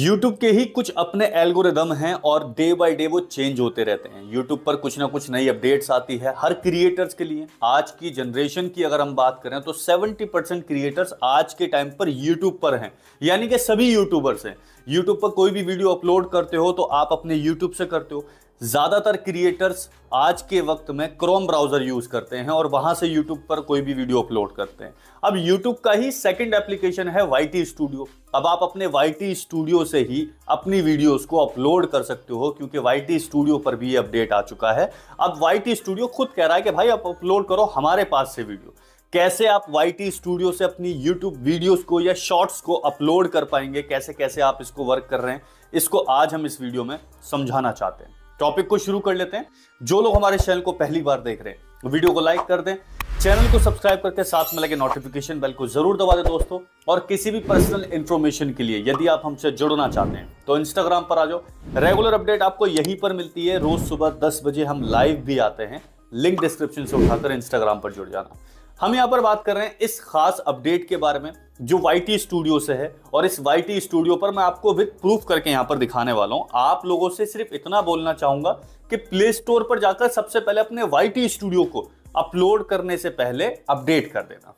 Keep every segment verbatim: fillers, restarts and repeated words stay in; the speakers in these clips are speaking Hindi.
YouTube के ही कुछ अपने एल्गोरिदम हैं और डे बाय डे वो चेंज होते रहते हैं। YouTube पर कुछ ना कुछ नई अपडेट्स आती है हर क्रिएटर्स के लिए। आज की जनरेशन की अगर हम बात करें तो सत्तर परसेंट क्रिएटर्स आज के टाइम पर YouTube पर हैं, यानी कि सभी यूट्यूबर्स हैं। YouTube पर कोई भी वीडियो अपलोड करते हो तो आप अपने YouTube से करते हो। ज़्यादातर क्रिएटर्स आज के वक्त में क्रोम ब्राउज़र यूज़ करते हैं और वहाँ से यूट्यूब पर कोई भी वीडियो अपलोड करते हैं। अब यूट्यूब का ही सेकंड एप्लीकेशन है वाई टी स्टूडियो। अब आप अपने वाई टी स्टूडियो से ही अपनी वीडियोस को अपलोड कर सकते हो, क्योंकि वाई टी स्टूडियो पर भी ये अपडेट आ चुका है। अब वाई टी स्टूडियो खुद कह रहा है कि भाई आप अपलोड करो हमारे पास से वीडियो। कैसे आप वाई टी स्टूडियो से अपनी YouTube वीडियोस को या शॉर्ट्स को अपलोड कर पाएंगे, कैसे कैसे आप इसको वर्क कर रहे हैं, इसको आज हम इस वीडियो में समझाना चाहते हैं। टॉपिक को शुरू कर लेते हैं। जो लोग हमारे चैनल को पहली बार देख रहे हैं वीडियो को लाइक कर दें, चैनल को सब्सक्राइब करके साथ में लगे नोटिफिकेशन बेल को जरूर दबा दें दोस्तों। और किसी भी पर्सनल इंफॉर्मेशन के लिए यदि आप हमसे जुड़ना चाहते हैं तो इंस्टाग्राम पर आ जाओ। रेगुलर अपडेट आपको यहीं पर मिलती है। रोज सुबह दस बजे हम लाइव भी आते हैं, लिंक डिस्क्रिप्शन से उठाकर इंस्टाग्राम पर जुड़ जाना। हम यहाँ पर बात कर रहे हैं इस खास अपडेट के बारे में जो वाई टी स्टूडियो से है, और इस वाई टी स्टूडियो पर मैं आपको विद प्रूफ करके यहाँ पर दिखाने वाला हूँ। आप लोगों से सिर्फ इतना बोलना चाहूँगा कि प्ले स्टोर पर जाकर सबसे पहले अपने वाई टी स्टूडियो को अपलोड करने से पहले अपडेट कर देना।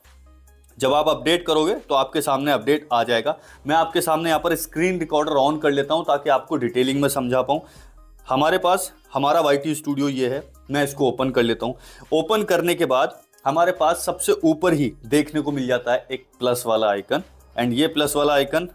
जब आप अपडेट करोगे तो आपके सामने अपडेट आ जाएगा। मैं आपके सामने यहाँ पर स्क्रीन रिकॉर्डर ऑन कर लेता हूँ ताकि आपको डिटेलिंग में समझा पाऊँ। हमारे पास हमारा वाई टी स्टूडियो ये है, मैं इसको ओपन कर लेता हूँ। ओपन करने के बाद हमारे पास सबसे ऊपर ही देखने को मिल जाता है एक प्लस वाला आइकन, एंड ये प्लस वाला आइकन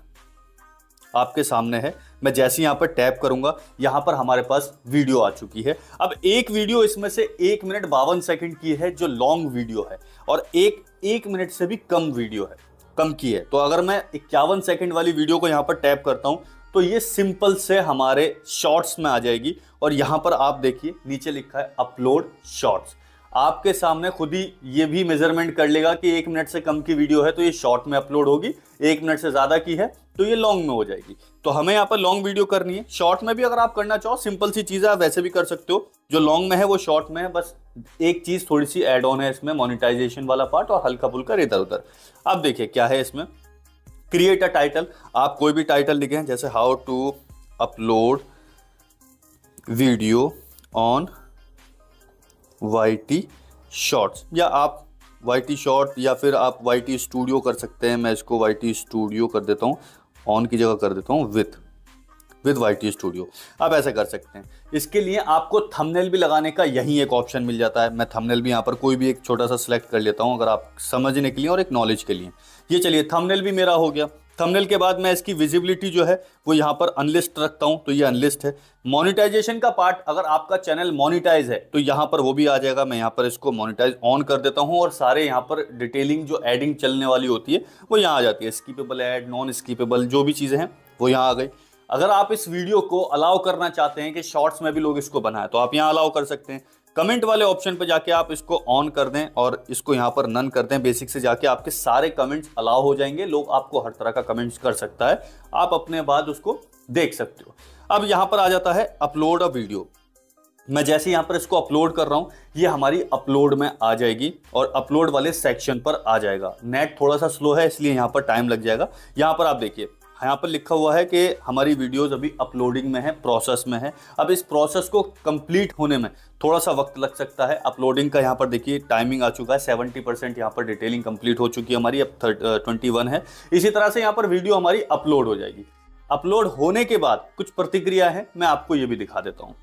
आपके सामने है। मैं जैसे यहाँ पर टैप करूँगा, यहाँ पर हमारे पास वीडियो आ चुकी है। अब एक वीडियो इसमें से एक मिनट बावन सेकंड की है जो लॉन्ग वीडियो है, और एक एक मिनट से भी कम वीडियो है, कम की है। तो अगर मैं इक्यावन सेकंड वाली वीडियो को यहाँ पर टैप करता हूँ तो ये सिंपल से हमारे शॉर्ट्स में आ जाएगी। और यहाँ पर आप देखिए नीचे लिखा है अपलोड शॉर्ट्स। आपके सामने खुद ही ये भी मेजरमेंट कर लेगा कि एक मिनट से कम की वीडियो है तो ये शॉर्ट में अपलोड होगी, एक मिनट से ज़्यादा की है तो ये लॉन्ग में हो जाएगी। तो हमें यहाँ पर लॉन्ग वीडियो करनी है। शॉर्ट में भी अगर आप करना चाहो, सिंपल सी चीज़ है, आप वैसे भी कर सकते हो। जो लॉन्ग में है वो शॉर्ट में है, बस एक चीज़ थोड़ी सी एड ऑन है इसमें, मोनिटाइजेशन वाला पार्ट और हल्का फुल्का इधर उधर। अब देखिए क्या है इसमें, क्रिएट अ टाइटल। आप कोई भी टाइटल लिखें, जैसे how to upload video on Y T shorts, या आप वाई टी शॉर्ट या फिर आप वाई टी स्टूडियो कर सकते हैं। मैं इसको वाई टी स्टूडियो कर देता हूँ, ऑन की जगह कर देता हूँ with with Y T studio. आप ऐसा कर सकते हैं। इसके लिए आपको थंबनेल भी लगाने का यही एक ऑप्शन मिल जाता है। मैं थंबनेल भी यहाँ पर कोई भी एक छोटा सा सिलेक्ट कर लेता हूँ, अगर आप समझने के लिए और एक नॉलेज के लिए। ये चलिए थंबनेल भी मेरा हो गया। थंबनेल के बाद मैं इसकी विजिबिलिटी जो है वो यहाँ पर अनलिस्ट रखता हूँ, तो ये अनलिस्ट है। मोनिटाइजेशन का पार्ट, अगर आपका चैनल मोनिटाइज है तो यहाँ पर वो भी आ जाएगा। मैं यहाँ पर इसको मोनिटाइज ऑन कर देता हूँ और सारे यहाँ पर डिटेलिंग जो एडिंग चलने वाली होती है वो यहाँ आ जाती है। स्कीपेबल एड, नॉन स्कीपेबल, जो भी चीज़ें हैं वो यहाँ आ गई। अगर आप इस वीडियो को अलाउ करना चाहते हैं कि शॉर्ट्स में भी लोग इसको बनाएं तो आप यहाँ अलाउ कर सकते हैं। कमेंट वाले ऑप्शन पर जाके आप इसको ऑन कर दें और इसको यहाँ पर नन कर दें। बेसिक से जाके आपके सारे कमेंट्स अलाउ हो जाएंगे, लोग आपको हर तरह का कमेंट्स कर सकता है, आप अपने बाद उसको देख सकते हो। अब यहाँ पर आ जाता है अपलोड अ वीडियो। मैं जैसे यहाँ पर इसको अपलोड कर रहा हूँ, ये हमारी अपलोड में आ जाएगी और अपलोड वाले सेक्शन पर आ जाएगा। नेट थोड़ा सा स्लो है इसलिए यहाँ पर टाइम लग जाएगा। यहाँ पर आप देखिए यहाँ पर लिखा हुआ है कि हमारी वीडियोस अभी अपलोडिंग में है, प्रोसेस में है। अब इस प्रोसेस को कंप्लीट होने में थोड़ा सा वक्त लग सकता है। अपलोडिंग का यहाँ पर देखिए टाइमिंग आ चुका है, सेवेंटी परसेंट यहाँ पर डिटेलिंग कंप्लीट हो चुकी है हमारी, अब ट्वेंटी वन है। इसी तरह से यहाँ पर वीडियो हमारी अपलोड हो जाएगी। अपलोड होने के बाद कुछ प्रतिक्रिया है, मैं आपको ये भी दिखा देता हूँ।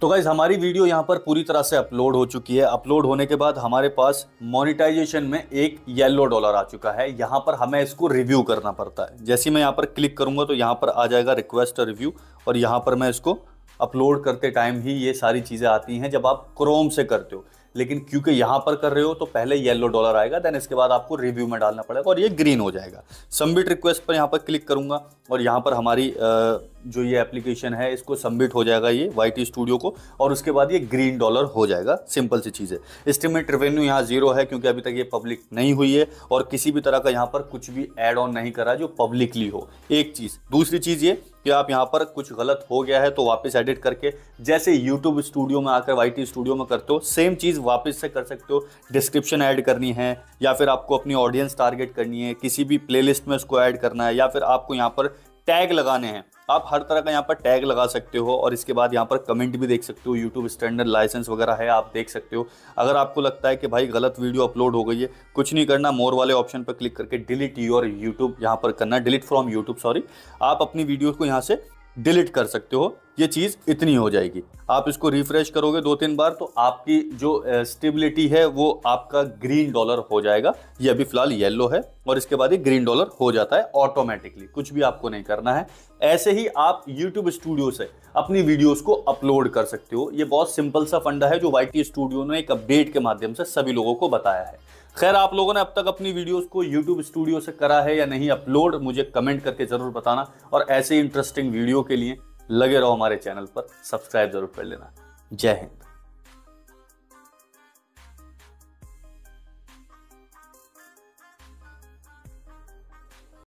तो गाइज हमारी वीडियो यहाँ पर पूरी तरह से अपलोड हो चुकी है। अपलोड होने के बाद हमारे पास मोनेटाइजेशन में एक येलो डॉलर आ चुका है। यहाँ पर हमें इसको रिव्यू करना पड़ता है। जैसे मैं यहाँ पर क्लिक करूँगा तो यहाँ पर आ जाएगा रिक्वेस्ट रिव्यू, और यहाँ पर मैं इसको अपलोड करते टाइम ही ये सारी चीज़ें आती हैं जब आप क्रोम से करते हो। लेकिन क्योंकि यहाँ पर कर रहे हो तो पहले येलो डॉलर आएगा, देन इसके बाद आपको रिव्यू में डालना पड़ेगा और ये ग्रीन हो जाएगा। सबमिट रिक्वेस्ट पर यहाँ पर क्लिक करूँगा और यहाँ पर हमारी जो ये एप्लीकेशन है इसको सबमिट हो जाएगा, ये वाई टी स्टूडियो को, और उसके बाद ये ग्रीन डॉलर हो जाएगा। सिंपल सी चीज़ है। एस्टिमेट रेवेन्यू यहाँ जीरो है क्योंकि अभी तक ये पब्लिक नहीं हुई है और किसी भी तरह का यहाँ पर कुछ भी एड ऑन नहीं करा जो पब्लिकली हो, एक चीज़। दूसरी चीज़ ये कि आप यहाँ पर कुछ गलत हो गया है तो वापस एडिट करके जैसे यूट्यूब स्टूडियो में आकर वाई टी स्टूडियो में करते हो सेम चीज़ वापस से कर सकते हो। डिस्क्रिप्शन ऐड करनी है या फिर आपको अपनी ऑडियंस टारगेट करनी है, किसी भी प्लेलिस्ट में उसको ऐड करना है, या फिर आपको यहाँ पर टैग लगाने हैं। आप हर तरह का यहाँ पर टैग लगा सकते हो और इसके बाद यहाँ पर कमेंट भी देख सकते हो। यूट्यूब स्टैंडर्ड लाइसेंस वगैरह है, आप देख सकते हो। अगर आपको लगता है कि भाई गलत वीडियो अपलोड हो गई है, कुछ नहीं करना, मोर वाले ऑप्शन पर क्लिक करके डिलीट योर यूट्यूब यहाँ पर करना, डिलीट फ्रॉम यूट्यूब सॉरी, आप अपनी वीडियो को यहाँ से डिलीट कर सकते हो। ये चीज़ इतनी हो जाएगी। आप इसको रिफ्रेश करोगे दो तीन बार तो आपकी जो स्टेबिलिटी है वो आपका ग्रीन डॉलर हो जाएगा। ये अभी फिलहाल येलो है और इसके बाद ये ग्रीन डॉलर हो जाता है ऑटोमेटिकली, कुछ भी आपको नहीं करना है। ऐसे ही आप YouTube स्टूडियो से अपनी वीडियोस को अपलोड कर सकते हो। ये बहुत सिंपल सा फंडा है जो वाई टी स्टूडियो ने एक अपडेट के माध्यम से सभी लोगों को बताया है। खैर, आप लोगों ने अब तक अपनी वीडियोस को YouTube स्टूडियो से करा है या नहीं अपलोड, मुझे कमेंट करके ज़रूर बताना। और ऐसे इंटरेस्टिंग वीडियो के लिए लगे रहो हमारे चैनल पर, सब्सक्राइब जरूर कर लेना। जय हिंद।